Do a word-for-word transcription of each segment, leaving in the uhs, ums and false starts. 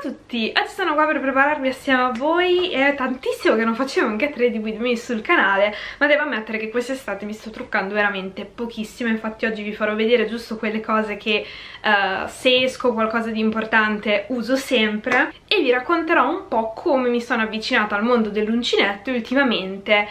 Ciao a tutti, oggi sono qua per prepararmi assieme a voi. È tantissimo che non facevo un get ready with me sul canale, ma devo ammettere che quest'estate mi sto truccando veramente pochissimo. Infatti oggi vi farò vedere giusto quelle cose che uh, se esco qualcosa di importante uso sempre, e vi racconterò un po' come mi sono avvicinata al mondo dell'uncinetto e ultimamente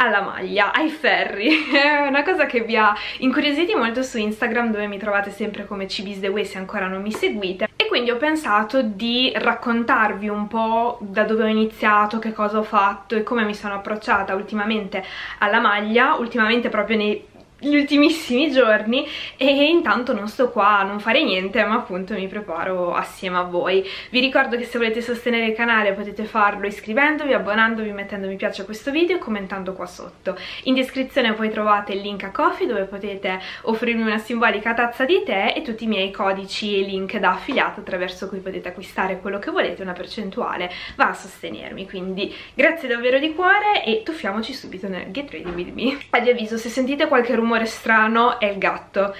alla maglia, ai ferri. È una cosa che vi ha incuriositi molto su Instagram, dove mi trovate sempre come chibiistheway se ancora non mi seguite, e quindi ho pensato di raccontarvi un po' da dove ho iniziato, che cosa ho fatto e come mi sono approcciata ultimamente alla maglia, ultimamente proprio nei gli ultimissimi giorni. E intanto non sto qua a non fare niente, ma appunto mi preparo assieme a voi. Vi ricordo che se volete sostenere il canale potete farlo iscrivendovi, abbonandovi, mettendo mi piace a questo video e commentando qua sotto. In descrizione poi trovate il link a Ko-fi, dove potete offrirmi una simbolica tazza di tè, e tutti i miei codici e link da affiliato attraverso cui potete acquistare quello che volete. Una percentuale va a sostenermi, quindi grazie davvero di cuore e tuffiamoci subito nel Get Ready With Me. Ad avviso, se sentite qualche rumore rumore strano, è il gatto.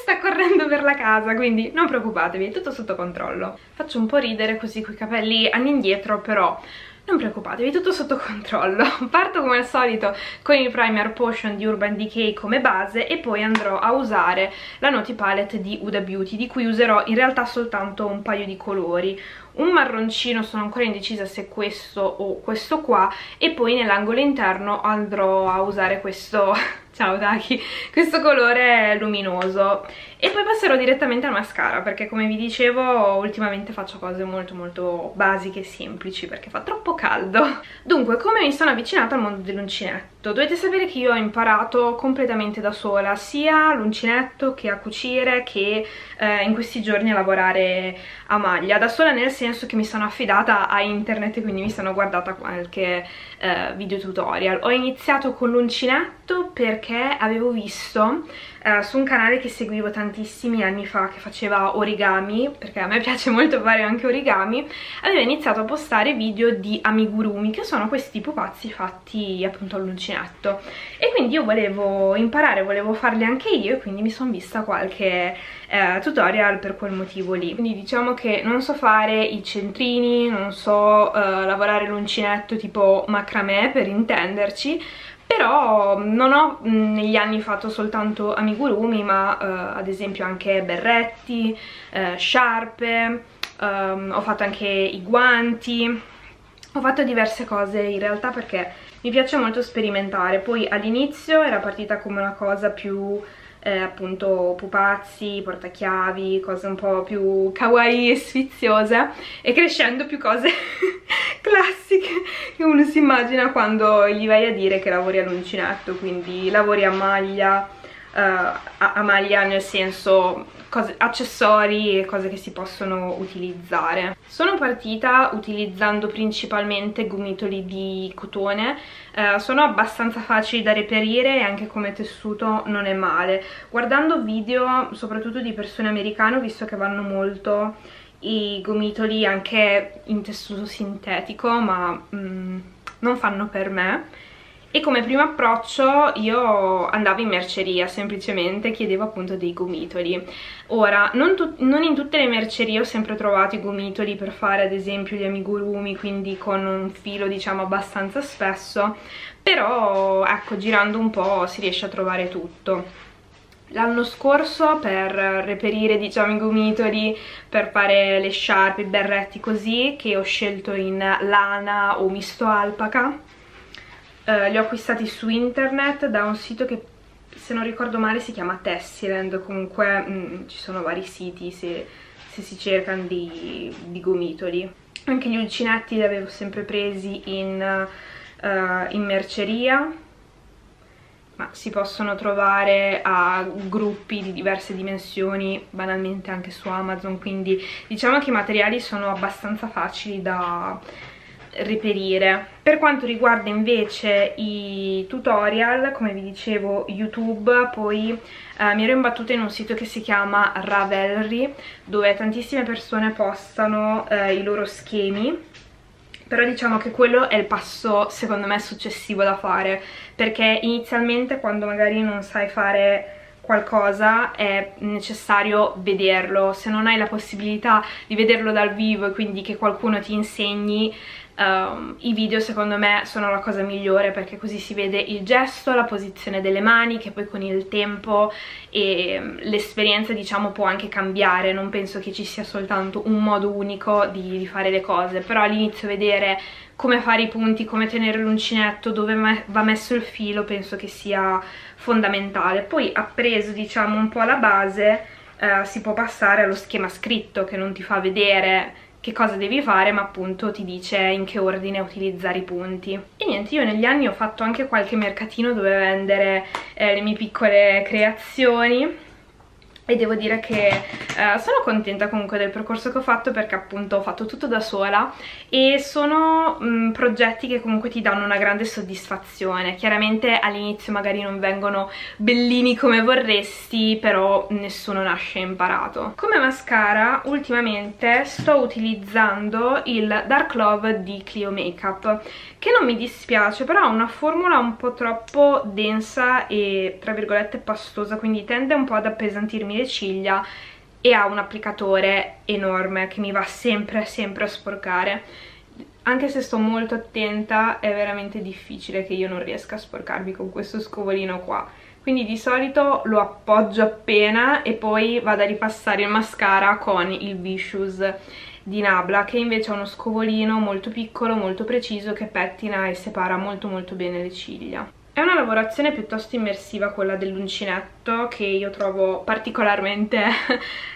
Sta correndo per la casa, quindi non preoccupatevi, è tutto sotto controllo. Faccio un po' ridere così coi capelli all'indietro, però non preoccupatevi, è tutto sotto controllo. Parto come al solito con il Primer Potion di Urban Decay come base, e poi andrò a usare la Noti Palette di Uda Beauty, di cui userò in realtà soltanto un paio di colori. Un marroncino, sono ancora indecisa se questo o questo qua, e poi nell'angolo interno andrò a usare questo, ciao Taki, questo colore luminoso. E poi passerò direttamente al mascara, perché come vi dicevo ultimamente faccio cose molto molto basiche e semplici perché fa troppo caldo. Dunque, come mi sono avvicinata al mondo dell'uncinetto? Dovete sapere che io ho imparato completamente da sola, sia l'uncinetto che a cucire che eh, in questi giorni a lavorare a maglia, da sola nel senso Senso che mi sono affidata a internet e quindi mi sono guardata qualche eh, video tutorial. Ho iniziato con l'uncinetto perché avevo visto eh, su un canale che seguivo tantissimi anni fa, che faceva origami, perché a me piace molto fare anche origami, aveva iniziato a postare video di amigurumi, che sono questi pupazzi fatti appunto all'uncinetto, e quindi io volevo imparare, volevo farli anche io, e quindi mi sono vista qualche eh, tutorial per quel motivo lì. Quindi diciamo che non so fare i centrini, non so eh, lavorare l'uncinetto tipo macramè, per intenderci, però non ho mh, negli anni fatto soltanto amigurumi, ma eh, ad esempio anche berretti, eh, sciarpe, ehm, ho fatto anche i guanti, ho fatto diverse cose in realtà perché mi piace molto sperimentare. Poi all'inizio era partita come una cosa più Eh, appunto pupazzi, portachiavi, cose un po' più kawaii e sfiziose, e crescendo più cose classiche che uno si immagina quando gli vai a dire che lavori all'uncinetto, quindi lavori a maglia, eh, a, a maglia nel senso cose, accessori e cose che si possono utilizzare. Sono partita utilizzando principalmente gomitoli di cotone, eh, sono abbastanza facili da reperire e anche come tessuto non è male. Guardando video soprattutto di persone americane ho visto che vanno molto i gomitoli anche in tessuto sintetico, ma mm, non fanno per me. E come primo approccio io andavo in merceria, semplicemente chiedevo appunto dei gomitoli. Ora, non, non in tutte le mercerie ho sempre trovato i gomitoli per fare ad esempio gli amigurumi, quindi con un filo diciamo abbastanza spesso, però ecco, girando un po' si riesce a trovare tutto. L'anno scorso, per reperire diciamo i gomitoli per fare le sciarpe, i berretti così, che ho scelto in lana o misto alpaca, Uh, li ho acquistati su internet da un sito che, se non ricordo male, si chiama Tessiland. Comunque mh, ci sono vari siti se, se si cercano di, di gomitoli. Anche gli uncinetti li avevo sempre presi in, uh, in merceria, ma si possono trovare a gruppi di diverse dimensioni, banalmente anche su Amazon, quindi diciamo che i materiali sono abbastanza facili da reperire. Per quanto riguarda invece i tutorial, come vi dicevo YouTube, poi eh, mi ero imbattuta in un sito che si chiama Ravelry, dove tantissime persone postano eh, i loro schemi, però diciamo che quello è il passo secondo me successivo da fare, perché inizialmente quando magari non sai fare qualcosa è necessario vederlo, se non hai la possibilità di vederlo dal vivo e quindi che qualcuno ti insegni, um, i video secondo me sono la cosa migliore, perché così si vede il gesto, la posizione delle mani, che poi con il tempo e l'esperienza diciamo può anche cambiare. Non penso che ci sia soltanto un modo unico di, di fare le cose, però all'inizio vedere come fare i punti, come tenere l'uncinetto, dove me va messo il filo, penso che sia fondamentale. Poi appreso diciamo un po' la base, eh, si può passare allo schema scritto, che non ti fa vedere che cosa devi fare, ma appunto ti dice in che ordine utilizzare i punti. E niente, io negli anni ho fatto anche qualche mercatino dove vendere eh, le mie piccole creazioni, e devo dire che eh, sono contenta comunque del percorso che ho fatto, perché appunto ho fatto tutto da sola e sono mh, progetti che comunque ti danno una grande soddisfazione. Chiaramente all'inizio magari non vengono bellini come vorresti, però nessuno nasce imparato. Come mascara ultimamente sto utilizzando il Dark Love di Clio Makeup, che non mi dispiace, però ha una formula un po' troppo densa e tra virgolette pastosa, quindi tende un po' ad appesantirmi le ciglia, e ha un applicatore enorme che mi va sempre sempre a sporcare. Anche se sto molto attenta, è veramente difficile che io non riesca a sporcarmi con questo scovolino qua, quindi di solito lo appoggio appena e poi vado a ripassare il mascara con il Vicious di Nabla, che invece ha uno scovolino molto piccolo, molto preciso, che pettina e separa molto molto bene le ciglia. È una lavorazione piuttosto immersiva quella dell'uncinetto, che io trovo particolarmente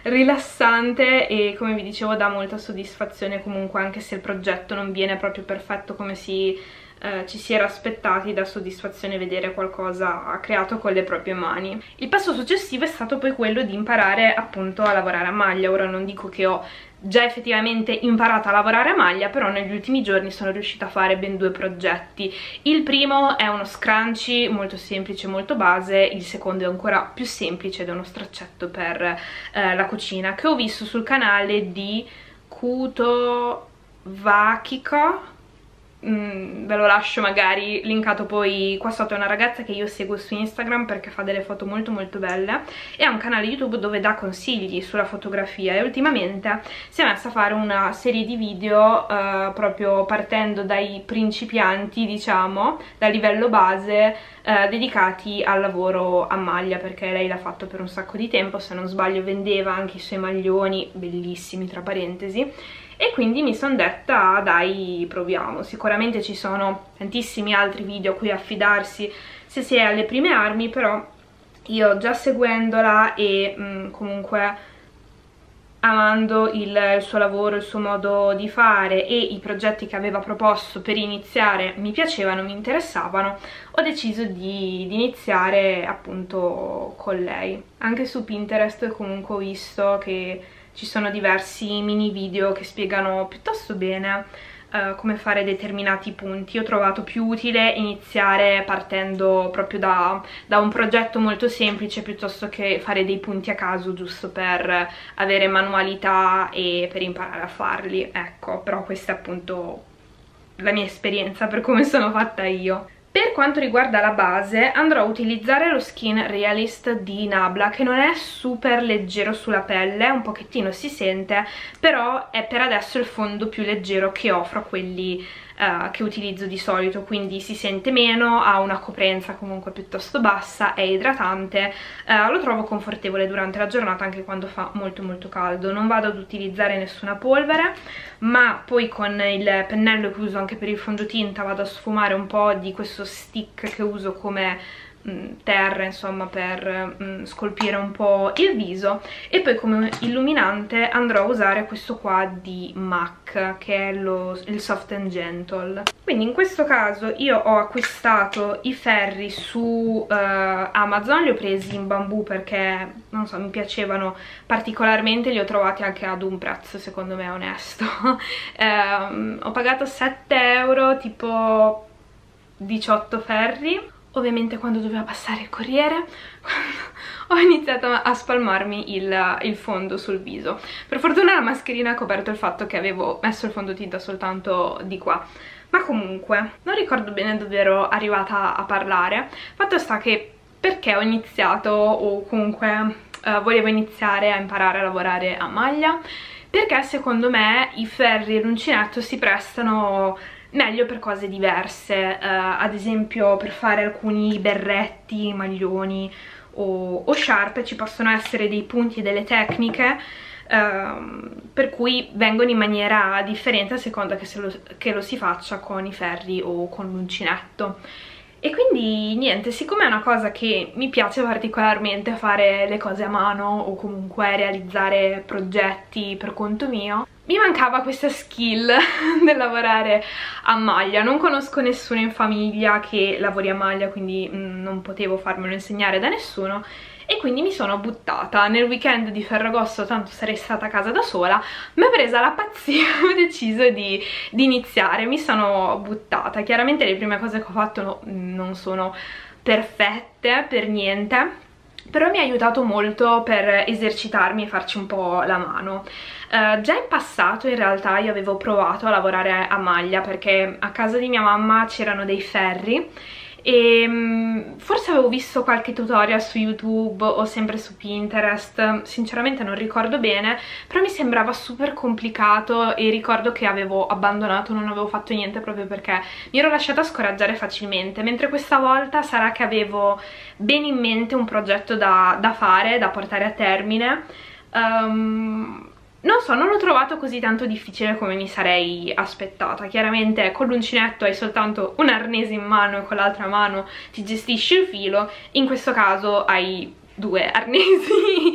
rilassante e, come vi dicevo, dà molta soddisfazione comunque, anche se il progetto non viene proprio perfetto come si, eh, ci si era aspettati, dà soddisfazione vedere qualcosa creato con le proprie mani. Il passo successivo è stato poi quello di imparare appunto a lavorare a maglia. Ora non dico che ho già effettivamente imparata a lavorare a maglia, però negli ultimi giorni sono riuscita a fare ben due progetti. Il primo è uno scrunchie molto semplice, molto base, il secondo è ancora più semplice ed è uno straccetto per eh, la cucina, che ho visto sul canale di Cuto Vakiko. Mm, ve lo lascio magari linkato poi qua sotto. È una ragazza che io seguo su Instagram perché fa delle foto molto molto belle, e ha un canale YouTube dove dà consigli sulla fotografia, e ultimamente si è messa a fare una serie di video eh, proprio partendo dai principianti, diciamo dal livello base, eh, dedicati al lavoro a maglia, perché lei l'ha fatto per un sacco di tempo, se non sbaglio vendeva anche i suoi maglioni bellissimi tra parentesi. E quindi mi sono detta, ah, dai, proviamo. Sicuramente ci sono tantissimi altri video a cui affidarsi se si è alle prime armi, però io già seguendola e mh, comunque amando il, il suo lavoro, il suo modo di fare e i progetti che aveva proposto per iniziare mi piacevano, mi interessavano, ho deciso di, di iniziare appunto con lei. Anche su Pinterest comunque ho visto che ci sono diversi mini video che spiegano piuttosto bene uh, come fare determinati punti. Io ho trovato più utile iniziare partendo proprio da, da un progetto molto semplice, piuttosto che fare dei punti a caso giusto per avere manualità e per imparare a farli, ecco. Però questa è appunto la mia esperienza per come sono fatta io. Per quanto riguarda la base, andrò a utilizzare lo Skin Realist di Nabla, che non è super leggero sulla pelle, un pochettino si sente, però è per adesso il fondo più leggero che offro, quelli uh, che utilizzo di solito, quindi si sente meno, ha una coprenza comunque piuttosto bassa, è idratante, uh, lo trovo confortevole durante la giornata anche quando fa molto molto caldo. Non vado ad utilizzare nessuna polvere, ma poi con il pennello che uso anche per il fondotinta vado a sfumare un po' di questo stick che uso come mh, terra, insomma, per mh, scolpire un po' il viso. E poi come illuminante andrò a usare questo qua di M A C, che è lo, il Soft and Gentle. Quindi in questo caso io ho acquistato i ferri su uh, Amazon, li ho presi in bambù perché non so, mi piacevano particolarmente, li ho trovati anche ad un prezzo secondo me onesto. um, ho pagato sette euro, tipo diciotto ferri. Ovviamente quando doveva passare il corriere ho iniziato a spalmarmi il, il fondo sul viso. Per fortuna la mascherina ha coperto il fatto che avevo messo il fondotinta soltanto di qua, ma comunque non ricordo bene dove ero arrivata a parlare. Fatto sta che perché ho iniziato, o comunque eh, volevo iniziare a imparare a lavorare a maglia, perché secondo me i ferri e l'uncinetto si prestano meglio per cose diverse, eh, ad esempio per fare alcuni berretti, maglioni o, o sciarpe ci possono essere dei punti, delle tecniche Uh, per cui vengono in maniera differente a seconda che, se lo, che lo si faccia con i ferri o con l'uncinetto. E quindi niente, siccome è una cosa che mi piace particolarmente, fare le cose a mano o comunque realizzare progetti per conto mio, mi mancava questa skill del lavorare a maglia. Non conosco nessuno in famiglia che lavori a maglia, quindi mh, non potevo farmelo insegnare da nessuno. E quindi mi sono buttata. Nel weekend di Ferragosto, tanto sarei stata a casa da sola, mi è presa la pazzia e ho deciso di, di iniziare. Mi sono buttata. Chiaramente le prime cose che ho fatto no, non sono perfette per niente, però mi ha aiutato molto per esercitarmi e farci un po' la mano. Uh, già in passato in realtà io avevo provato a lavorare a maglia, perché a casa di mia mamma c'erano dei ferri e forse avevo visto qualche tutorial su YouTube o sempre su Pinterest, sinceramente non ricordo bene, però mi sembrava super complicato e ricordo che avevo abbandonato, non avevo fatto niente proprio perché mi ero lasciata scoraggiare facilmente, mentre questa volta sarà che avevo ben in mente un progetto da, da fare, da portare a termine. um, Non so, non l'ho trovato così tanto difficile come mi sarei aspettata. Chiaramente con l'uncinetto hai soltanto un arnese in mano e con l'altra mano ti gestisci il filo, in questo caso hai due arnesi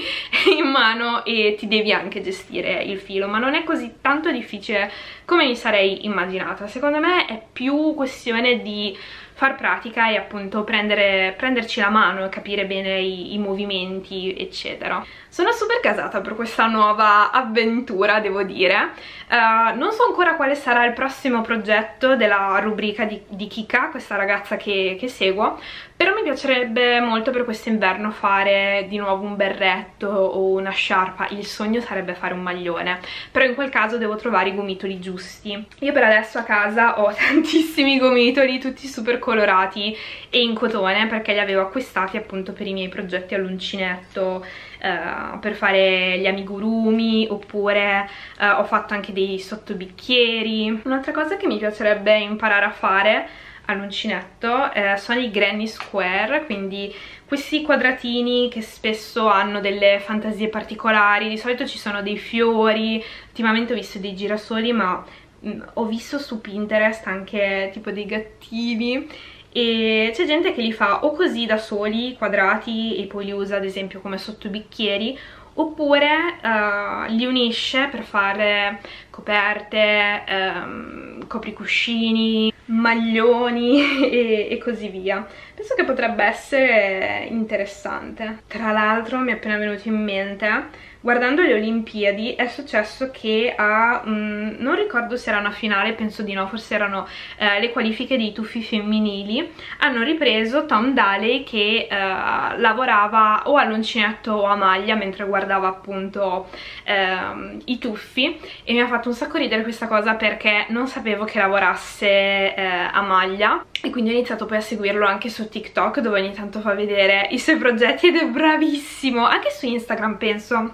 in mano e ti devi anche gestire il filo, ma non è così tanto difficile come mi sarei immaginata. Secondo me è più questione di far pratica e appunto prendere, prenderci la mano e capire bene i, i movimenti eccetera. Sono super casata per questa nuova avventura, devo dire. Uh, non so ancora quale sarà il prossimo progetto della rubrica di, di Kika, questa ragazza che, che seguo, però mi piacerebbe molto per questo inverno fare di nuovo un berretto o una sciarpa. Il sogno sarebbe fare un maglione, però in quel caso devo trovare i gomitoli giusti. Io per adesso a casa ho tantissimi gomitoli, tutti super colorati e in cotone, perché li avevo acquistati appunto per i miei progetti all'uncinetto, eh, per fare gli amigurumi, oppure eh, ho fatto anche dei sottobicchieri. Un'altra cosa che mi piacerebbe imparare a fare all'uncinetto eh, sono i granny square, quindi questi quadratini che spesso hanno delle fantasie particolari. Di solito ci sono dei fiori, ultimamente ho visto dei girasoli, ma mh, ho visto su Pinterest anche tipo dei gattini, e c'è gente che li fa o così da soli, quadrati, e poi li usa ad esempio come sottobicchieri, oppure uh, li unisce per fare coperte, um, copricuscini, maglioni e, e così via. Penso che potrebbe essere interessante. Tra l'altro mi è appena venuto in mente, guardando le Olimpiadi è successo che a, mh, non ricordo se era una finale, penso di no, forse erano eh, le qualifiche dei tuffi femminili, hanno ripreso Tom Daley che eh, lavorava o all'uncinetto o a maglia mentre guardava appunto eh, i tuffi, e mi ha fatto un sacco ridere questa cosa perché non sapevo che lavorasse eh, a maglia, e quindi ho iniziato poi a seguirlo anche su TikTok, dove ogni tanto fa vedere i suoi progetti ed è bravissimo, anche su Instagram penso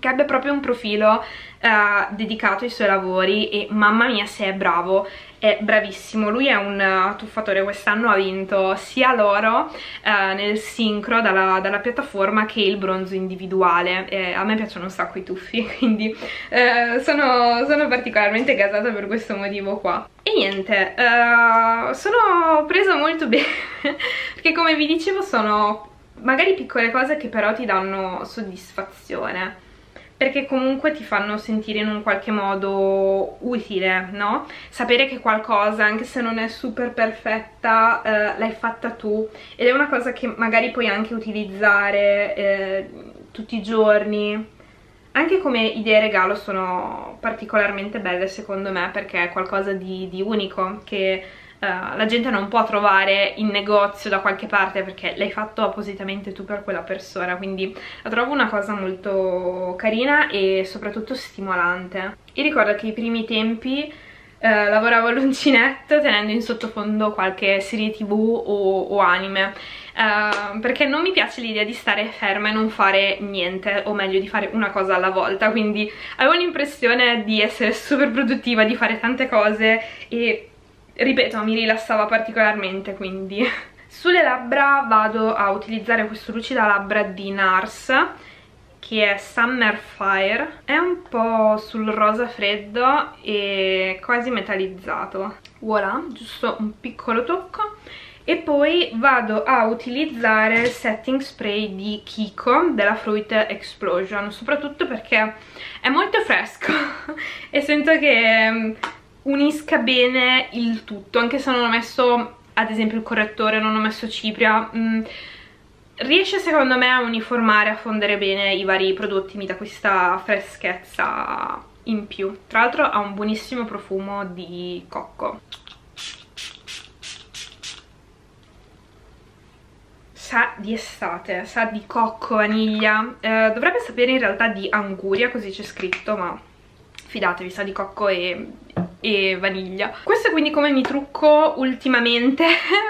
che abbia proprio un profilo uh, dedicato ai suoi lavori, e mamma mia se è bravo, è bravissimo. Lui è un uh, tuffatore, quest'anno ha vinto sia l'oro uh, nel sincro dalla, dalla piattaforma che il bronzo individuale. Eh, a me piacciono un sacco i tuffi, quindi uh, sono, sono particolarmente gasata per questo motivo qua. E niente, uh, sono presa molto bene perché come vi dicevo sono magari piccole cose che però ti danno soddisfazione, perché comunque ti fanno sentire in un qualche modo utile, no? Sapere che qualcosa, anche se non è super perfetta, eh, l'hai fatta tu, ed è una cosa che magari puoi anche utilizzare eh, tutti i giorni. Anche come idee regalo sono particolarmente belle secondo me, perché è qualcosa di, di unico che Uh, la gente non può trovare in negozio da qualche parte, perché l'hai fatto appositamente tu per quella persona, quindi la trovo una cosa molto carina e soprattutto stimolante. Io ricordo che i primi tempi uh, lavoravo all'uncinetto tenendo in sottofondo qualche serie tv o, o anime. uh, perché non mi piace l'idea di stare ferma e non fare niente, o meglio di fare una cosa alla volta, quindi avevo l'impressione di essere super produttiva, di fare tante cose e, ripeto, mi rilassava particolarmente, quindi... Sulle labbra vado a utilizzare questo lucidalabbra di Nars, che è Summer Fire. È un po' sul rosa freddo e quasi metallizzato. Voilà, giusto un piccolo tocco. E poi vado a utilizzare il setting spray di Kiko della Fruit Explosion, soprattutto perché è molto fresco e sento che unisca bene il tutto, anche se non ho messo... ad esempio il correttore, non ho messo cipria, mm, riesce secondo me a uniformare, a fondere bene i vari prodotti, mi dà questa freschezza in più. Tra l'altro ha un buonissimo profumo di cocco. Sa di estate, sa di cocco, vaniglia, eh, dovrebbe sapere in realtà di anguria, così c'è scritto, ma fidatevi, sa di cocco e... e vaniglia. Questo è quindi come mi trucco ultimamente.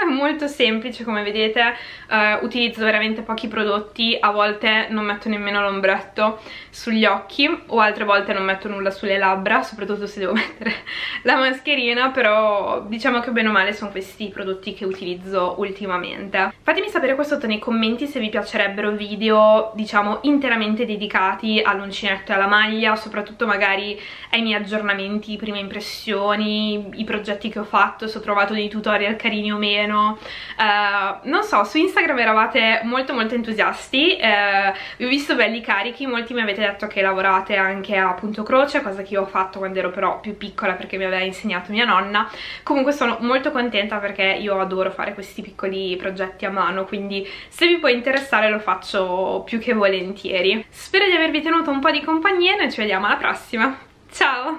Molto semplice, come vedete, uh, utilizzo veramente pochi prodotti, a volte non metto nemmeno l'ombretto sugli occhi o altre volte non metto nulla sulle labbra, soprattutto se devo mettere la mascherina, però diciamo che bene o male sono questi i prodotti che utilizzo ultimamente. Fatemi sapere qua sotto nei commenti se vi piacerebbero video, diciamo, interamente dedicati all'uncinetto e alla maglia, soprattutto magari ai miei aggiornamenti, prime impressioni, i progetti che ho fatto, se ho trovato dei tutorial carini o meno. Uh, non so, su Instagram eravate molto molto entusiasti, uh, vi ho visto belli carichi, molti mi avete detto che lavorate anche a punto croce, cosa che io ho fatto quando ero però più piccola perché mi aveva insegnato mia nonna. Comunque sono molto contenta perché io adoro fare questi piccoli progetti a mano, quindi se vi può interessare lo faccio più che volentieri. Spero di avervi tenuto un po' di compagnia e noi ci vediamo alla prossima, ciao!